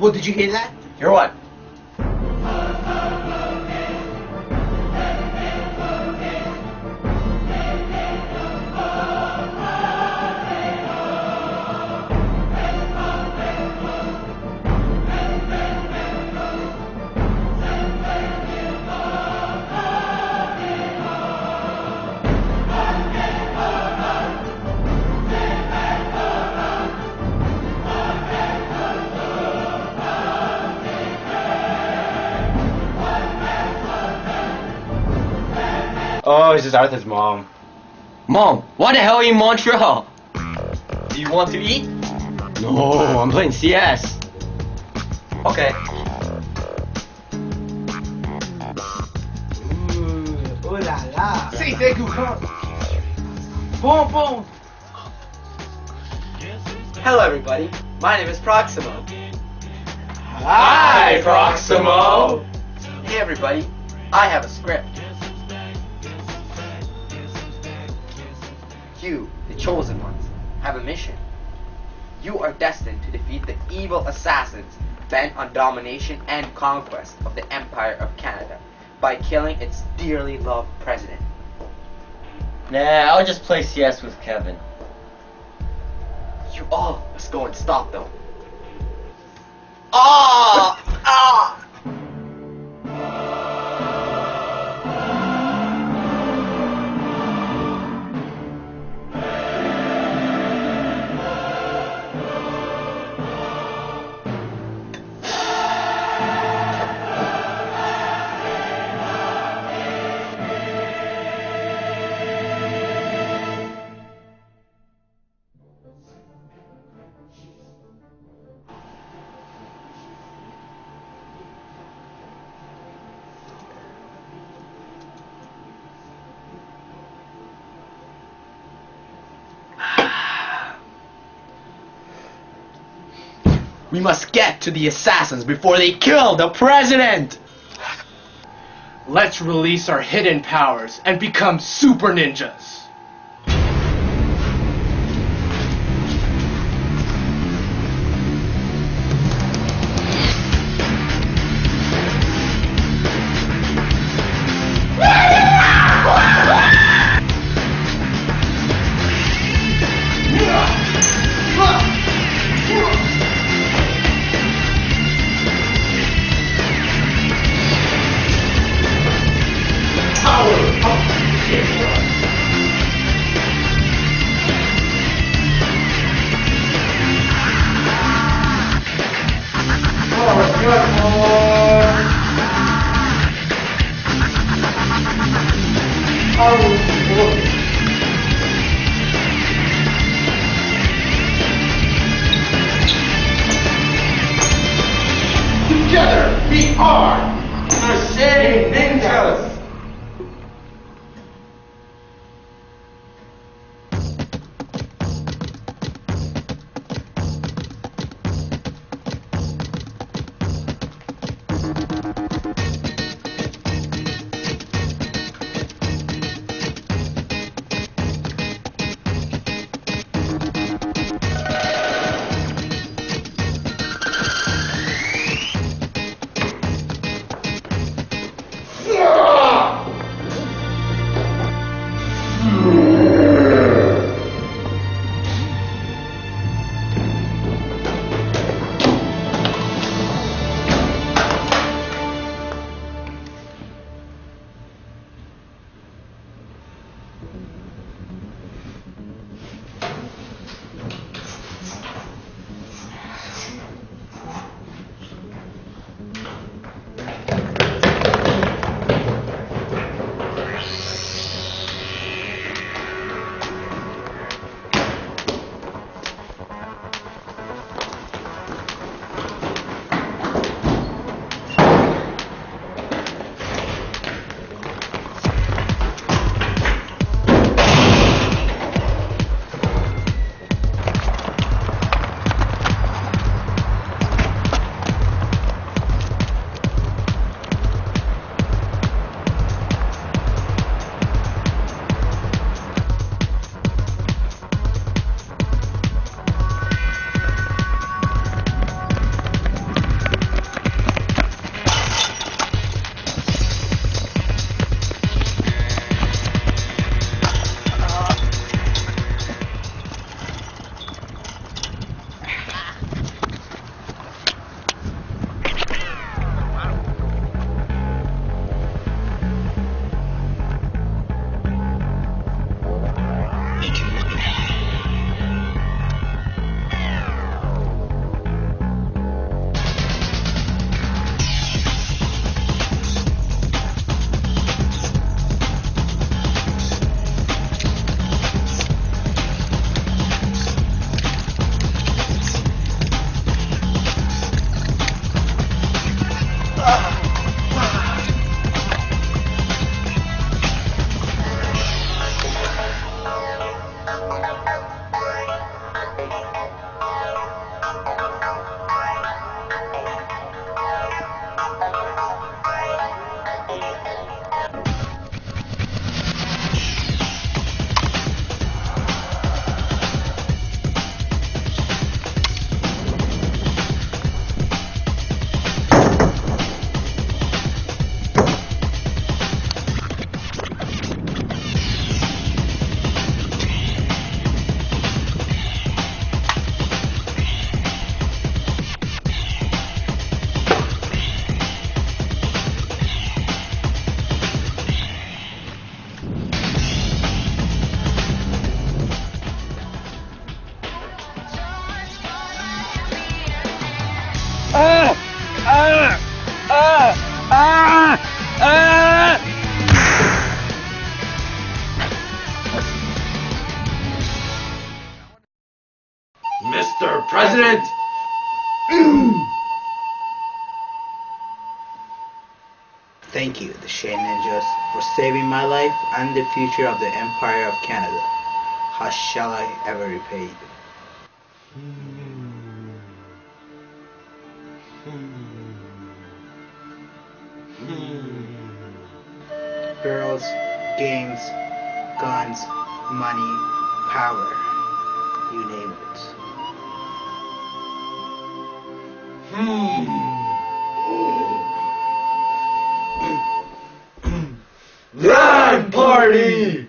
Well, did you hear that? Hear what? Oh, he's just out with his mom. Mom, why the hell are you in Montreal? Do you want to eat? No, I'm playing CS. Okay. Ooh, oh la la. C'était gourmand. Bonbon. Hello, everybody. My name is Proximo. Hi, Proximo. Hey, everybody. I have a script. You, the chosen ones, have a mission. You are destined to defeat the evil assassins bent on domination and conquest of the Empire of Canada by killing its dearly loved president. Nah, I'll just play CS with Kevin. You all must go and stop them. Ah! Ah! We must get to the assassins before they kill the president! Let's release our hidden powers and become super ninjas! Power of Mr. President! Thank you, the Shade Ninjas, for saving my life and the future of the Empire of Canada. How shall I ever repay you? Girls, games, guns, money, power, you name it. Grand party!